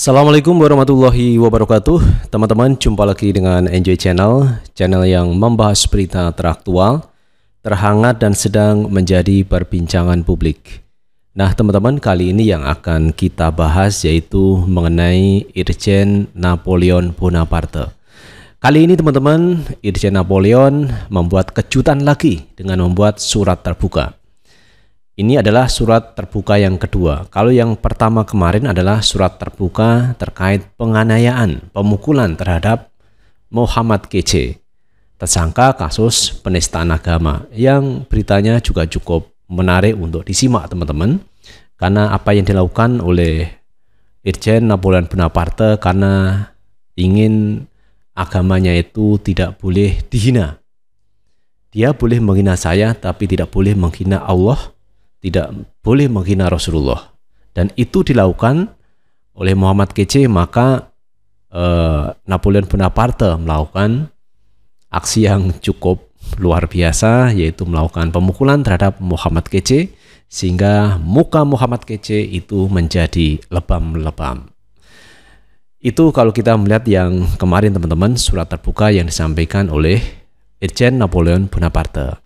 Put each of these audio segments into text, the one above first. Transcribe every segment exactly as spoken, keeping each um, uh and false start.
Assalamualaikum warahmatullahi wabarakatuh. Teman-teman, jumpa lagi dengan Enjoy Channel, channel yang membahas berita teraktual, terhangat dan sedang menjadi perbincangan publik. Nah teman-teman, kali ini yang akan kita bahas yaitu mengenai Irjen Napoleon Bonaparte. Kali ini teman-teman, Irjen Napoleon membuat kejutan lagi dengan membuat surat terbuka. Ini adalah surat terbuka yang kedua. Kalau yang pertama kemarin adalah surat terbuka terkait penganiayaan, pemukulan terhadap Muhammad Kece, tersangka kasus penistaan agama, yang beritanya juga cukup menarik untuk disimak teman-teman, karena apa yang dilakukan oleh Irjen Napoleon Bonaparte karena ingin agamanya itu tidak boleh dihina. Dia boleh menghina saya, tapi tidak boleh menghina Allah, tidak boleh menghina Rasulullah, dan itu dilakukan oleh Muhammad Kece. Maka eh, Napoleon Bonaparte melakukan aksi yang cukup luar biasa, yaitu melakukan pemukulan terhadap Muhammad Kece sehingga muka Muhammad Kece itu menjadi lebam-lebam. Itu kalau kita melihat yang kemarin teman-teman, surat terbuka yang disampaikan oleh Irjen Napoleon Bonaparte.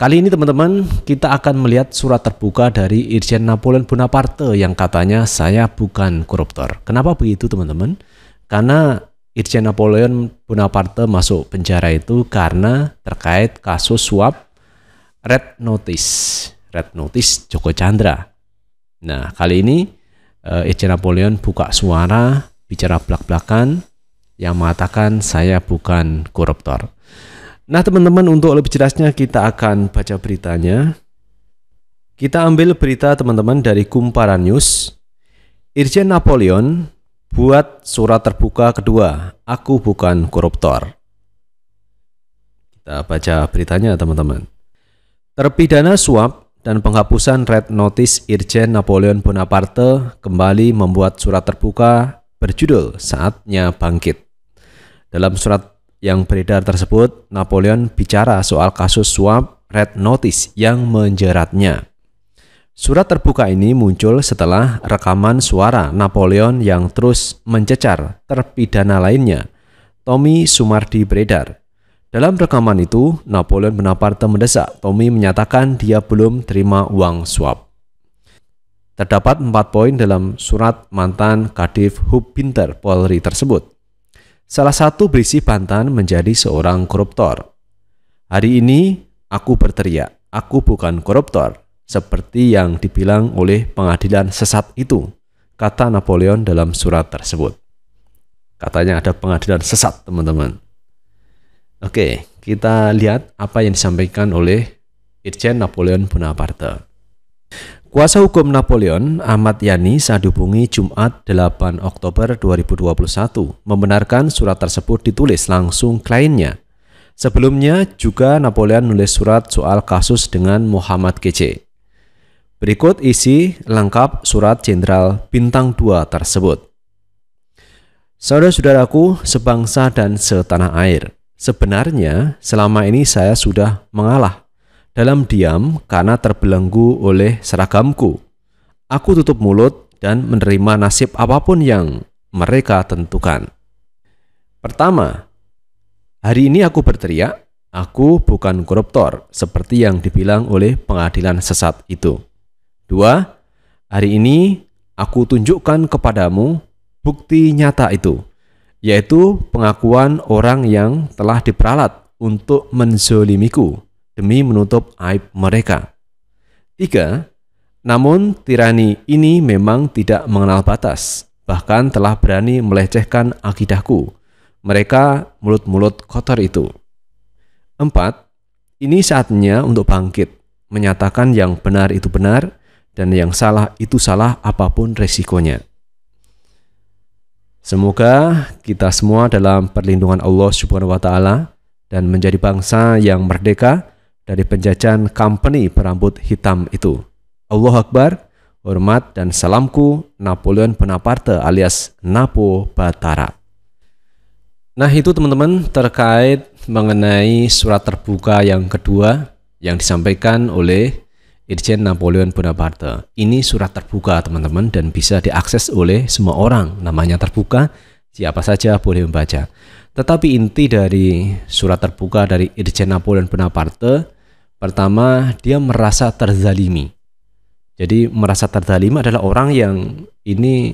Kali ini teman-teman, kita akan melihat surat terbuka dari Irjen Napoleon Bonaparte yang katanya saya bukan koruptor. Kenapa begitu teman-teman? Karena Irjen Napoleon Bonaparte masuk penjara itu karena terkait kasus suap Red Notice, Red Notice Joko Chandra. Nah kali ini Irjen Napoleon buka suara, bicara belak-belakan yang mengatakan saya bukan koruptor. Nah teman-teman, untuk lebih jelasnya kita akan baca beritanya. Kita ambil berita teman-teman dari Kumparan News. Irjen Napoleon buat surat terbuka kedua, aku bukan koruptor. Kita baca beritanya teman-teman. Terpidana suap dan penghapusan Red Notice Irjen Napoleon Bonaparte kembali membuat surat terbuka berjudul Saatnya Bangkit. Dalam surat yang beredar tersebut, Napoleon bicara soal kasus suap Red Notice yang menjeratnya. Surat terbuka ini muncul setelah rekaman suara Napoleon yang terus mencecar terpidana lainnya, Tommy Sumardi, beredar. Dalam rekaman itu, Napoleon Bonaparte mendesak Tommy menyatakan dia belum terima uang suap. Terdapat empat poin dalam surat mantan Kadif Hubbinter Polri tersebut. Salah satu berisi bantahan menjadi seorang koruptor. Hari ini aku berteriak, aku bukan koruptor, seperti yang dibilang oleh pengadilan sesat itu, kata Napoleon dalam surat tersebut. Katanya ada pengadilan sesat, teman-teman. Oke, kita lihat apa yang disampaikan oleh Irjen Napoleon Bonaparte. Kuasa hukum Napoleon, Ahmad Yani, saat dihubungi Jumat delapan Oktober dua ribu dua puluh satu, membenarkan surat tersebut ditulis langsung kliennya. Sebelumnya juga Napoleon menulis surat soal kasus dengan Muhammad Kece. Berikut isi lengkap surat Jenderal Bintang dua tersebut. Saudara-saudaraku sebangsa dan setanah air, sebenarnya selama ini saya sudah mengalah dalam diam karena terbelenggu oleh seragamku. Aku tutup mulut dan menerima nasib apapun yang mereka tentukan. Pertama, hari ini aku berteriak, aku bukan koruptor, seperti yang dibilang oleh pengadilan sesat itu. Dua, hari ini aku tunjukkan kepadamu bukti nyata itu, yaitu pengakuan orang yang telah diperalat untuk menzolimiku demi menutup aib mereka. Tiga, namun tirani ini memang tidak mengenal batas, bahkan telah berani melecehkan akidahku. Mereka mulut-mulut kotor itu. Empat, ini saatnya untuk bangkit, menyatakan yang benar itu benar, dan yang salah itu salah apapun resikonya. Semoga kita semua dalam perlindungan Allah Subhanahu wa Ta'ala dan menjadi bangsa yang merdeka dari penjajahan company perambut hitam itu. Allahu Akbar, hormat dan salamku Napoleon Bonaparte alias Napo Batara. Nah itu teman-teman terkait mengenai surat terbuka yang kedua yang disampaikan oleh Irjen Napoleon Bonaparte. Ini surat terbuka teman-teman dan bisa diakses oleh semua orang, namanya terbuka, siapa saja boleh membaca. Tetapi inti dari surat terbuka dari Irjen Napoleon Bonaparte, pertama dia merasa terzalimi. Jadi merasa terzalimi adalah orang yang ini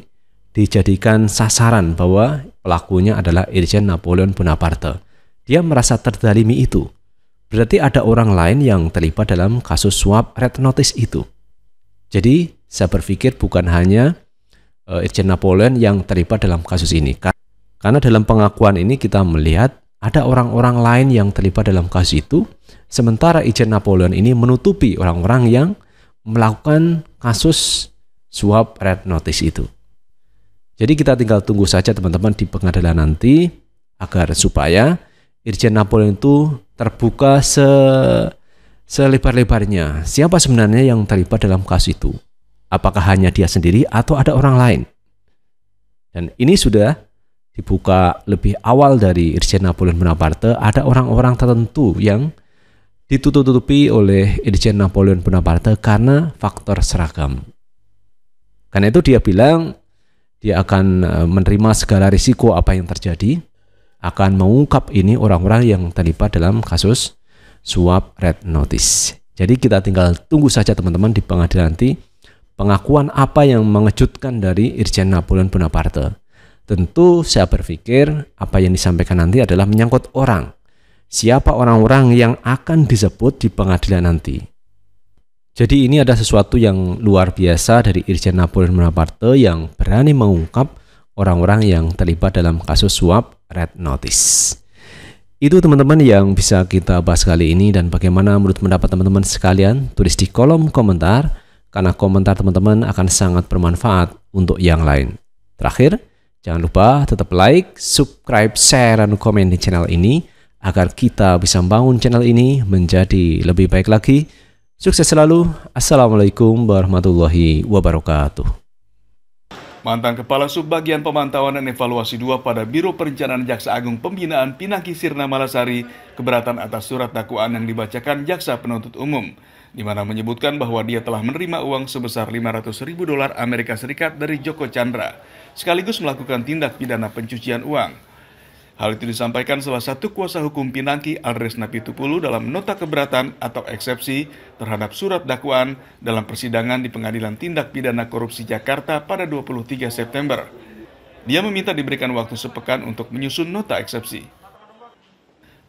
dijadikan sasaran bahwa pelakunya adalah Irjen Napoleon Bonaparte. Dia merasa terzalimi itu. Berarti ada orang lain yang terlibat dalam kasus suap Red Notice itu. Jadi saya berpikir bukan hanya uh, Irjen Napoleon yang terlibat dalam kasus ini. Karena dalam pengakuan ini kita melihat ada orang-orang lain yang terlibat dalam kasus itu. Sementara Irjen Napoleon ini menutupi orang-orang yang melakukan kasus suap Red Notice itu. Jadi kita tinggal tunggu saja teman-teman di pengadilan nanti agar supaya Irjen Napoleon itu terbuka se selebar-lebarnya. Siapa sebenarnya yang terlibat dalam kasus itu? Apakah hanya dia sendiri atau ada orang lain? Dan ini sudah dibuka lebih awal dari Irjen Napoleon Bonaparte. Ada orang-orang tertentu yang ditutup-tutupi oleh Irjen Napoleon Bonaparte karena faktor seragam. Karena itu dia bilang dia akan menerima segala risiko apa yang terjadi, akan mengungkap ini orang-orang yang terlibat dalam kasus suap Red Notice. Jadi kita tinggal tunggu saja teman-teman di pengadilan nanti pengakuan apa yang mengejutkan dari Irjen Napoleon Bonaparte. Tentu saya berpikir apa yang disampaikan nanti adalah menyangkut orang. Siapa orang-orang yang akan disebut di pengadilan nanti. Jadi ini ada sesuatu yang luar biasa dari Irjen Napoleon Bonaparte yang berani mengungkap orang-orang yang terlibat dalam kasus suap Red Notice. Itu teman-teman yang bisa kita bahas kali ini, dan bagaimana menurut pendapat teman-teman sekalian? Tulis di kolom komentar, karena komentar teman-teman akan sangat bermanfaat untuk yang lain. Terakhir, jangan lupa tetap like, subscribe, share, dan komen di channel ini agar kita bisa membangun channel ini menjadi lebih baik lagi. Sukses selalu. Assalamualaikum warahmatullahi wabarakatuh. Mantan Kepala Subbagian Pemantauan dan Evaluasi dua pada Biro Perencanaan Jaksa Agung Pembinaan Pinangki Sirna Malasari keberatan atas surat dakwaan yang dibacakan Jaksa Penuntut Umum, di mana menyebutkan bahwa dia telah menerima uang sebesar lima ratus ribu dolar Amerika Serikat dari Joko Chandra, sekaligus melakukan tindak pidana pencucian uang. Hal itu disampaikan salah satu kuasa hukum Pinangki, Andres Napitupulu, dalam nota keberatan atau eksepsi terhadap surat dakwaan dalam persidangan di Pengadilan Tindak Pidana Korupsi Jakarta pada dua puluh tiga September. Dia meminta diberikan waktu sepekan untuk menyusun nota eksepsi.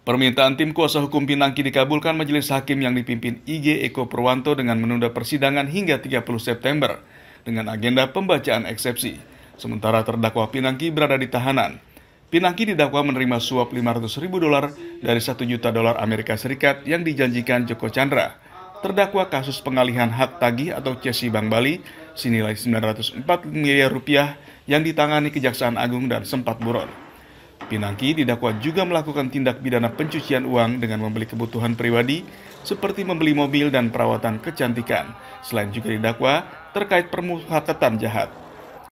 Permintaan tim kuasa hukum Pinangki dikabulkan majelis hakim yang dipimpin I G Eko Purwanto dengan menunda persidangan hingga tiga puluh September dengan agenda pembacaan eksepsi. Sementara terdakwa Pinangki berada di tahanan. Pinangki didakwa menerima suap lima ratus ribu dolar dari satu juta dolar Amerika Serikat yang dijanjikan Joko Chandra. Terdakwa kasus pengalihan hak tagih atau cesi Bank Bali senilai sembilan ratus empat miliar rupiah yang ditangani Kejaksaan Agung dan sempat buron. Pinangki didakwa juga melakukan tindak pidana pencucian uang dengan membeli kebutuhan pribadi seperti membeli mobil dan perawatan kecantikan. Selain juga didakwa terkait permufakatan jahat.